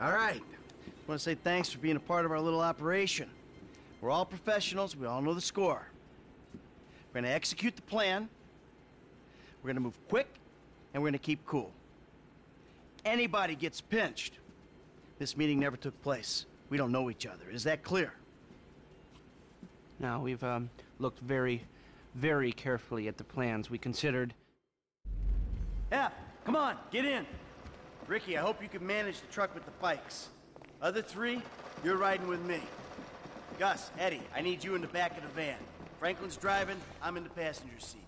All right. I want to say thanks for being a part of our little operation. We're all professionals. We all know the score. We're going to execute the plan. We're going to move quick, and we're going to keep cool. Anybody gets pinched, this meeting never took place. We don't know each other. Is that clear? Now, we've looked very, very carefully at the plans we considered. F, come on, get in. Ricky, I hope you can manage the truck with the bikes. Other three, you're riding with me. Gus, Eddie, I need you in the back of the van. Franklin's driving, I'm in the passenger seat.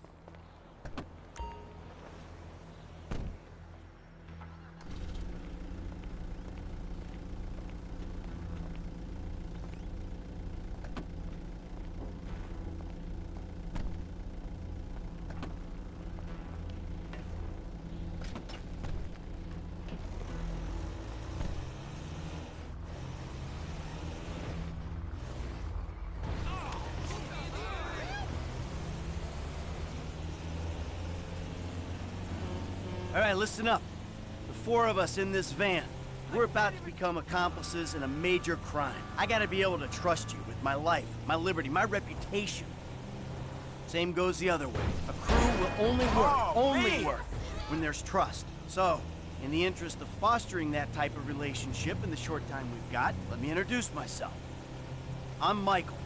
All right, listen up. The four of us in this van, we're about to become accomplices in a major crime. I gotta be able to trust you with my life, my liberty, my reputation. Same goes the other way. A crew will only work, when there's trust. So, in the interest of fostering that type of relationship in the short time we've got, let me introduce myself. I'm Michael.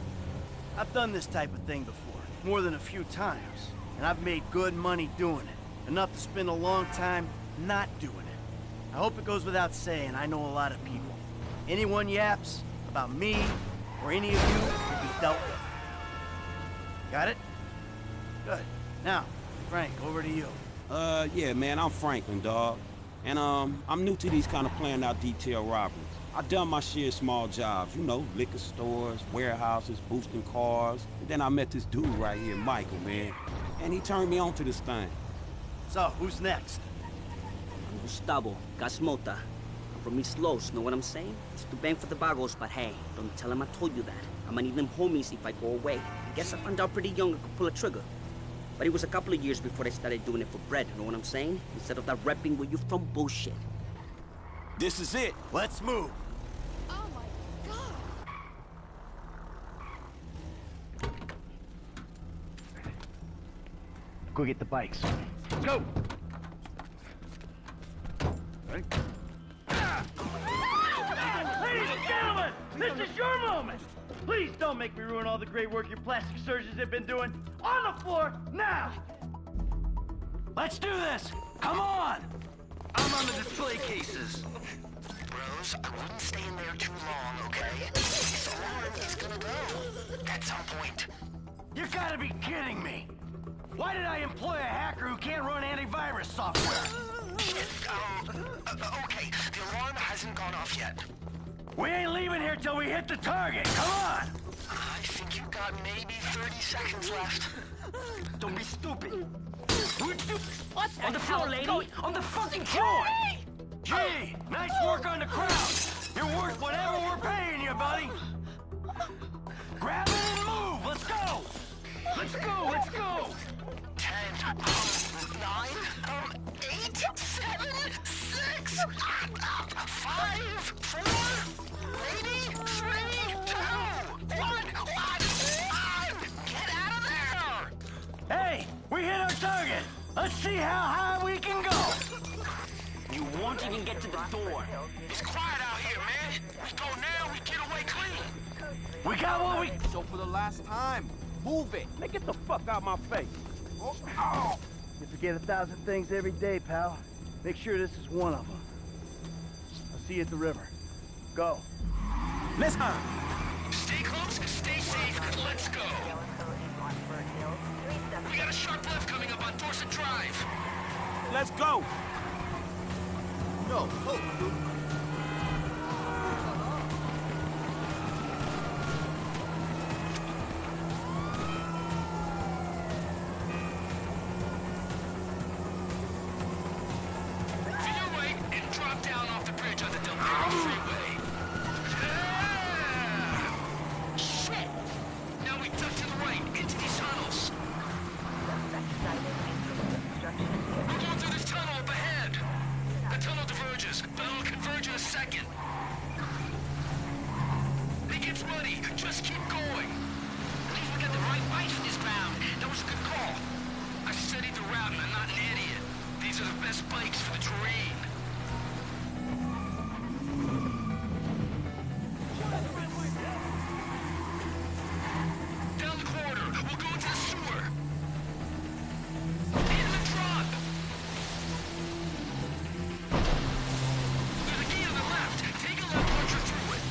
I've done this type of thing before, more than a few times, and I've made good money doing it. Enough to spend a long time not doing it. I hope it goes without saying, I know a lot of people. Anyone yaps about me or any of you will be dealt with. Got it? Good. Now, Frank, over to you. Yeah, man, I'm Franklin, dog. And, I'm new to these kind of planned out detail robberies. I done my share of small jobs, you know, liquor stores, warehouses, boosting cars. And then I met this dude right here, Michael, man. And he turned me on to this thing. So, who's next? I'm Gustavo, Gasmota. I'm from East Los, know what I'm saying? It's to bang for the barros, but hey, don't tell them I told you that. I'm gonna need them homies if I go away. I guess I found out pretty young I could pull a trigger. But it was a couple of years before I started doing it for bread, know what I'm saying? Instead of that repping where you from bullshit. This is it. Let's move. Oh my God. Go get the bikes. Let's go! Ready? Ladies and gentlemen, this is your moment! Please don't make me ruin all the great work your plastic surgeons have been doing. On the floor, now! Let's do this! Come on! I'm on the display cases. Rose, I wouldn't stay in there too long, okay? This alarm is gonna go. That's our point. You gotta be kidding me! Why did I employ a hacker who can't run antivirus software? Shit, okay, the alarm hasn't gone off yet. We ain't leaving here till we hit the target, come on! I think you've got maybe 30 seconds left. Don't be stupid. What the hell? On the floor, lady! On the fucking floor! Gee, nice work on the crowd! You're worth whatever we're paying you, buddy! Grab it and move, let's go! Let's go, let's go! 10, 9, 8, 7, 6, 5, 4, 3, 2, 1, 1! Get out of there! Hey, we hit our target! Let's see how high we can go! You won't even get to the door. It's quiet out here, man. We go now, we get away clean. We got what we... So for the last time, move it. Now get the fuck out of my face. Oh. You forget 1,000 things every day, pal. Make sure this is one of them. I'll see you at the river. Go. Let's go. Stay close, stay safe, let's go. We got a sharp left coming up on Dorset Drive. Let's go. No, oh. We're going through this tunnel up ahead. The tunnel diverges. That'll converge. spikes for the terrain. Down the corridor. We'll go to the sewer. In the drop. There's a gate on the left. Take a left, Archer, through it.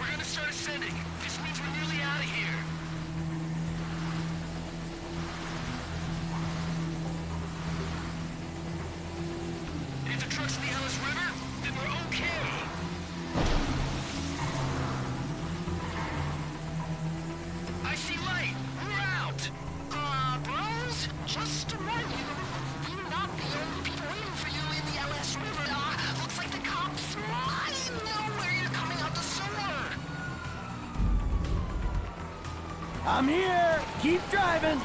We're gonna start ascending. This means we're nearly out of here. If the truck's in the Ellis River, then we're okay. I see light. We're out. Bros? Just to warn you, we're not the only people waiting for you in the LS River. Looks like the cops might know where you're coming out the sewer. I'm here! Keep driving!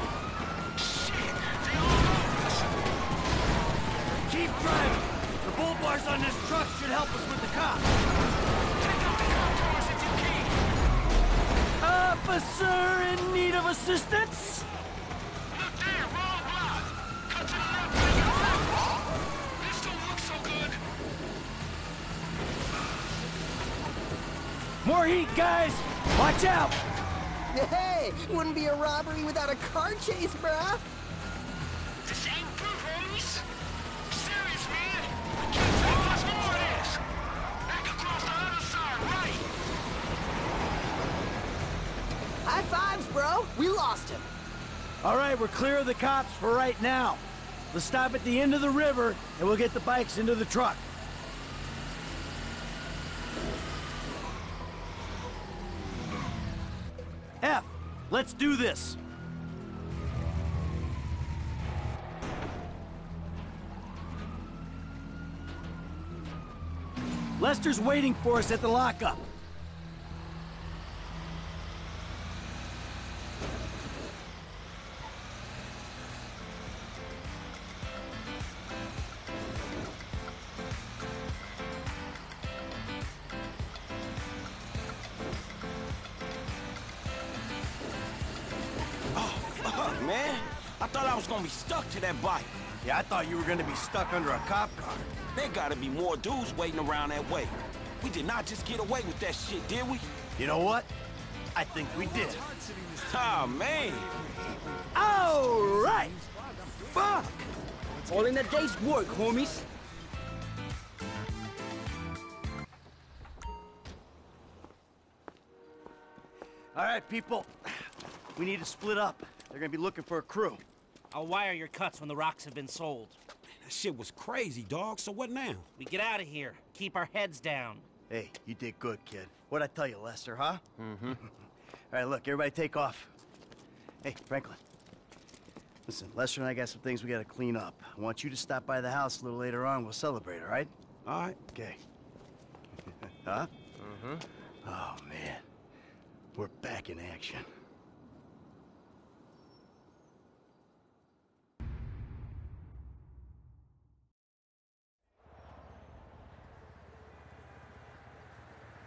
Shit! They all know us. Keep driving! The bull bars on this truck should help us with the cops. Take out the cop cars if you can. Officer in need of assistance? Look there, wrong block. Cut to the left, make it left. This don't look so good. More heat, guys! Watch out! Hey, wouldn't be a robbery without a car chase, bruh. This ain't proof, homies. Serious, man. We can't take much more of this. Back across the other side, right. High fives, bro. We lost him. All right, we're clear of the cops for right now. Let's stop at the end of the river and we'll get the bikes into the truck. F, let's do this. Lester's waiting for us at the lockup. Oh, man, I thought I was gonna be stuck to that bike. Yeah, I thought you were gonna be stuck under a cop car. There gotta be more dudes waiting around that way. We did not just get away with that shit, did we? You know what? I think we did. Oh, man. All right. Fuck. All in a day's work, homies. All right, people. We need to split up. They're gonna be looking for a crew. I'll wire your cuts when the rocks have been sold. That shit was crazy, dog. So what now? We get out of here. Keep our heads down. Hey, you did good, kid. What'd I tell you, Lester, huh? Mm-hmm. All right, look, everybody take off. Hey, Franklin. Listen, Lester and I got some things we gotta clean up. I want you to stop by the house a little later on. We'll celebrate, all right? All right. Okay. Huh? Mm-hmm. Oh, man. We're back in action.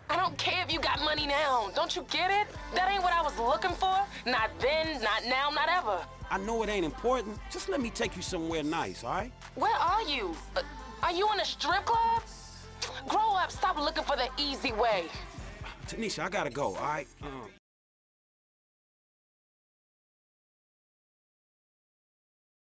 I don't care if you got money now. Don't you get it? That ain't what I was looking for. Not then, not now, not ever. I know it ain't important. Just let me take you somewhere nice, all right? Where are you? Are you in a strip club? Grow up, stop looking for the easy way. Tanisha, I gotta go, all right?